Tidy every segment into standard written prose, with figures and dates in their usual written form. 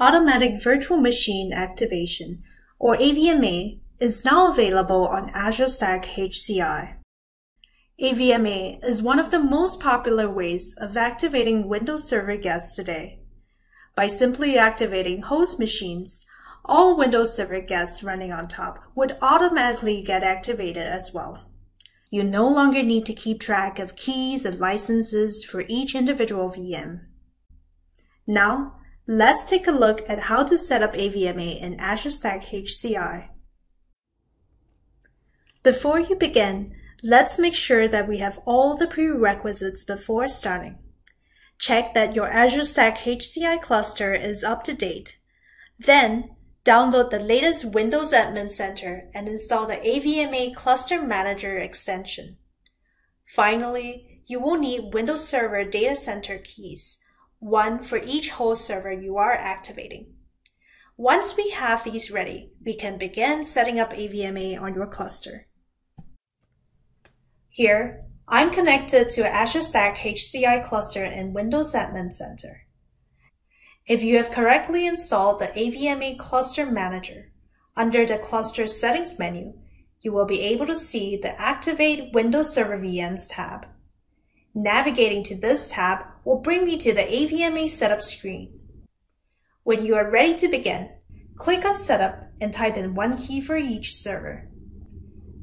Automatic Virtual Machine Activation, or AVMA, is now available on Azure Stack HCI. AVMA is one of the most popular ways of activating Windows Server guests today. By simply activating host machines, all Windows Server guests running on top would automatically get activated as well. You no longer need to keep track of keys and licenses for each individual VM. Now, let's take a look at how to set up AVMA in Azure Stack HCI. Before you begin, let's make sure that we have all the prerequisites before starting. Check that your Azure Stack HCI cluster is up to date. Then, download the latest Windows Admin Center and install the AVMA Cluster Manager extension. Finally, you will need Windows Server Data Center keys, one for each host server you are activating. Once we have these ready, we can begin setting up AVMA on your cluster. Here, I'm connected to Azure Stack HCI Cluster and Windows Admin Center. If you have correctly installed the AVMA Cluster Manager, under the Cluster Settings menu, you will be able to see the Activate Windows Server VMs tab. Navigating to this tab will bring me to the AVMA Setup screen. When you are ready to begin, click on Setup and type in one key for each server.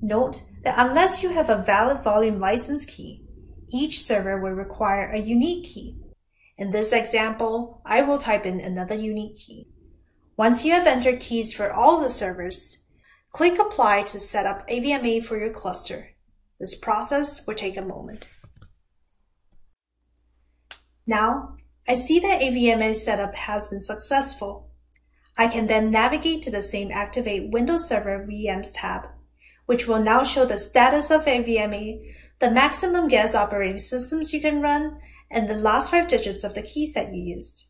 Note that unless you have a valid volume license key, each server will require a unique key. In this example, I will type in another unique key. Once you have entered keys for all the servers, click Apply to set up AVMA for your cluster. This process will take a moment. Now, I see that AVMA setup has been successful. I can then navigate to the same Activate Windows Server VMs tab, which will now show the status of AVMA, the maximum guest operating systems you can run, and the last 5 digits of the keys that you used.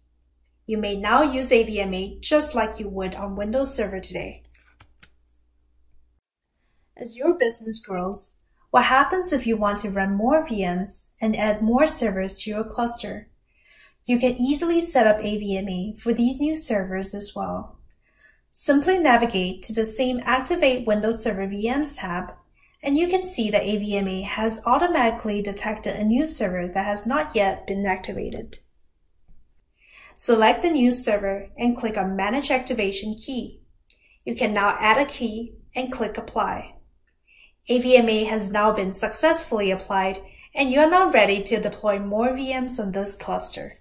You may now use AVMA just like you would on Windows Server today. As your business grows, what happens if you want to run more VMs and add more servers to your cluster? You can easily set up AVMA for these new servers as well. Simply navigate to the same Activate Windows Server VMs tab, and you can see that AVMA has automatically detected a new server that has not yet been activated. Select the new server and click on Manage Activation Key. You can now add a key and click Apply. AVMA has now been successfully applied, and you are now ready to deploy more VMs on this cluster.